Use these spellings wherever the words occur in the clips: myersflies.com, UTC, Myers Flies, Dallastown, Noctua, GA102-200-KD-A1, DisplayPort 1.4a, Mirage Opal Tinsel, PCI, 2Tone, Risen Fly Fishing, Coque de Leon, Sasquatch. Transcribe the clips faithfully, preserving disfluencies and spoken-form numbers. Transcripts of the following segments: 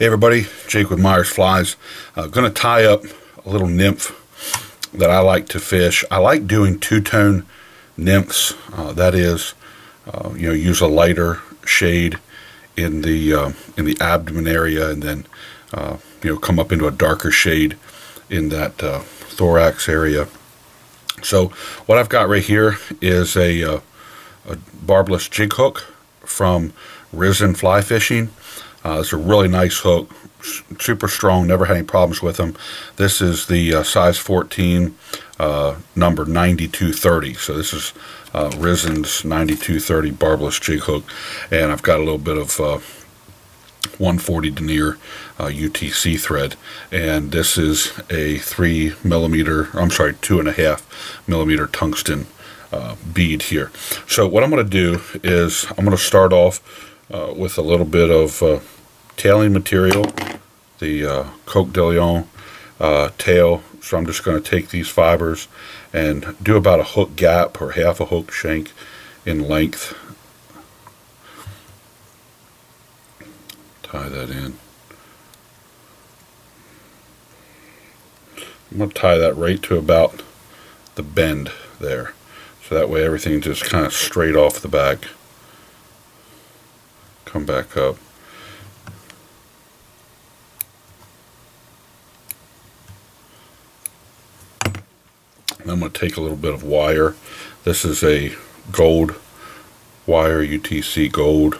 Hey everybody, Jake with Myers Flies. I'm uh, going to tie up a little nymph that I like to fish. I like doing two-tone nymphs. Uh, that is, uh, you know, use a lighter shade in the uh, in the abdomen area, and then uh, you know, come up into a darker shade in that uh, thorax area. So what I've got right here is a, uh, a barbless jig hook from Risen Fly Fishing. Uh, it's a really nice hook, super strong, never had any problems with them. This is the uh, size fourteen, uh, number ninety-two thirty. So this is uh, Risen's ninety-two thirty barbless jig hook. And I've got a little bit of uh, one forty denier uh, U T C thread. And this is a three millimeter, I'm sorry, two and a half millimeter tungsten uh, bead here. So what I'm going to do is I'm going to start off Uh, with a little bit of uh, tailing material, the uh, Coque de Leon uh, tail. So I'm just going to take these fibers and do about a hook gap or half a hook shank in length. Tie that in. I'm going to tie that right to about the bend there. So that way everything just kind of straight off the back. Come back up. And I'm going to take a little bit of wire. This is a gold wire, U T C gold,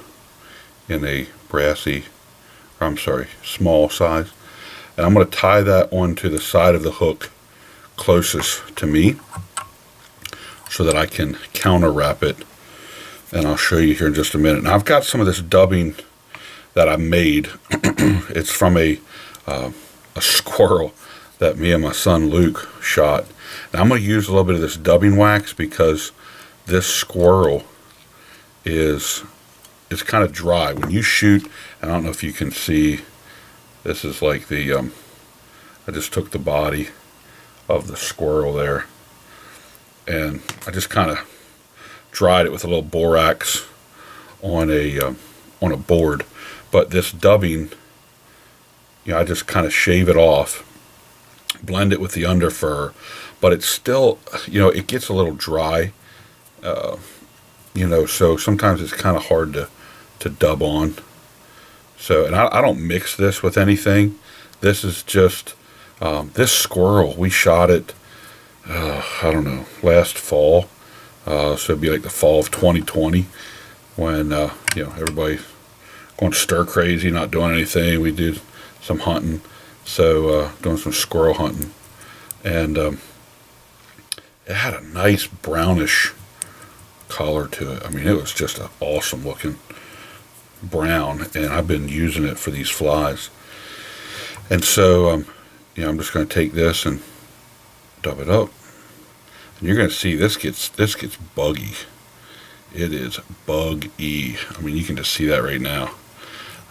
in a brassy, I'm sorry, small size. And I'm going to tie that onto the side of the hook closest to me so that I can counter wrap it. And I'll show you here in just a minute. Now I've got some of this dubbing that I made. It's from a, uh, a squirrel that me and my son Luke shot. Now I'm going to use a little bit of this dubbing wax because this squirrel is it's kind of dry. When you shoot, and I don't know if you can see, this is like the, um, I just took the body of the squirrel there. And I just kind of dried it with a little borax on a um, on a board, but this dubbing, you know, I just kind of shave it off, blend it with the under fur, but it's still, you know, it gets a little dry, uh, you know, so sometimes it's kind of hard to to dub on. So, and I, I don't mix this with anything. This is just um, this squirrel. We shot it, uh, I don't know, last fall. Uh, so it'd be like the fall of twenty twenty when, uh, you know, everybody's going stir crazy, not doing anything. We did some hunting, so uh, doing some squirrel hunting. And um, it had a nice brownish color to it. I mean, it was just an awesome looking brown, and I've been using it for these flies. And so, um, you know, I'm just going to take this and dub it up. You're going to see this gets this gets buggy. It is buggy. I mean, you can just see that right now.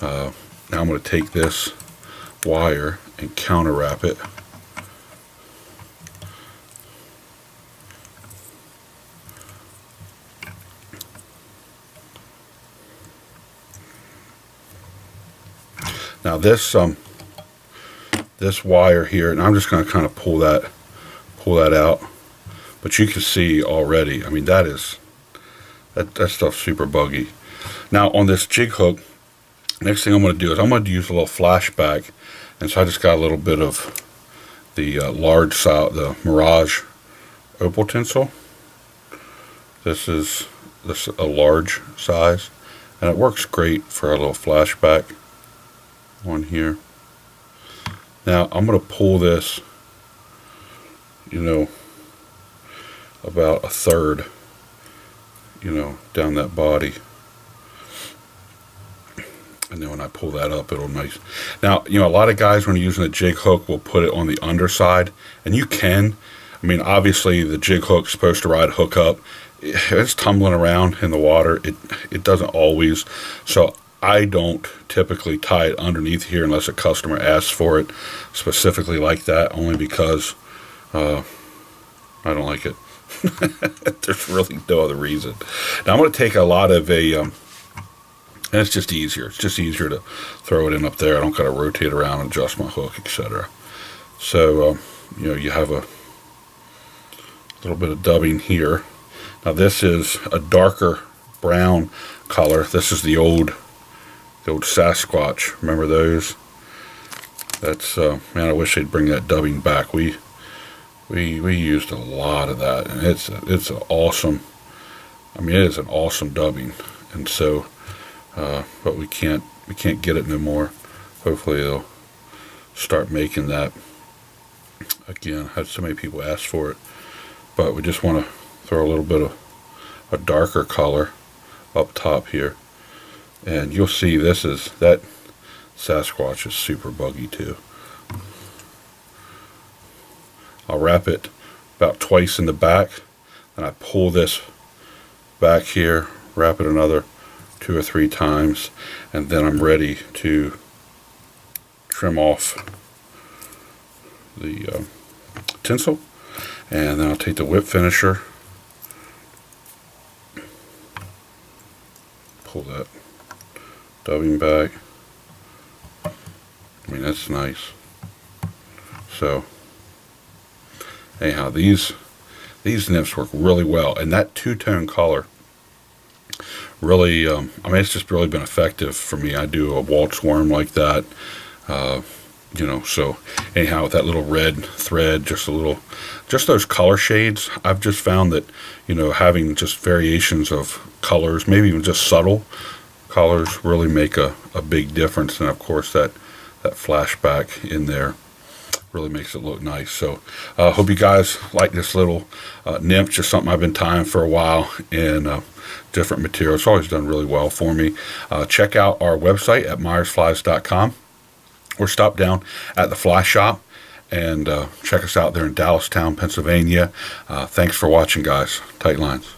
Uh, now I'm going to take this wire and counter wrap it. Now this um this wire here, and I'm just going to kind of pull that pull that out. But you can see already, I mean, that is, that, that stuff's super buggy. Now, on this jig hook, next thing I'm going to do is I'm going to use a little flashback. And so I just got a little bit of the uh, large size, the Mirage Opal Tinsel. This is this a large size. And it works great for a little flashback on here. Now, I'm going to pull this, you know, about a third, you know, down that body, and then when I pull that up, it'll nice. Now, you know, a lot of guys, when you're using a jig hook, will put it on the underside, and you can. I mean, obviously, the jig hook's supposed to ride hook up. It's tumbling around in the water. It it doesn't always. So I don't typically tie it underneath here unless a customer asks for it specifically like that, only because uh, I don't like it. There's really no other reason. Now I'm going to take a lot of a um, And it's just easier. It's just easier to throw it in up there. I don't gotta rotate around and adjust my hook, et cetera. So, um, you know, you have a little bit of dubbing here. Now this is a darker brown color. This is the old, the old Sasquatch. Remember those? That's uh, man. I wish they'd bring that dubbing back. We we we used a lot of that, and it's a, it's an awesome. I mean, it is an awesome dubbing, and so. Uh, but we can't we can't get it no more. Hopefully they'll start making that again. I had so many people ask for it, but we just want to throw a little bit of a darker color up top here, and you'll see this is that Sasquatch is super buggy too. I'll wrap it about twice in the back, and I pull this back here, wrap it another two or three times, and then I'm ready to trim off the uh, tinsel, and then I'll take the whip finisher, pull that dubbing back. I mean, that's nice. So anyhow, these these nymphs work really well, and that two-tone color really, um, I mean, it's just really been effective for me. I do a waltz worm like that, uh, you know, so anyhow, with that little red thread, just a little, just those color shades, I've just found that, you know, having just variations of colors, maybe even just subtle colors, really make a, a big difference. And of course, that, that flashback in there really makes it look nice. So I uh, hope you guys like this little uh, nymph, just something I've been tying for a while, and uh, different material. It's always done really well for me. Uh, check out our website at myers flies dot com, or stop down at the fly shop and uh, check us out there in Dallastown, Pennsylvania. Uh, thanks for watching, guys. Tight lines.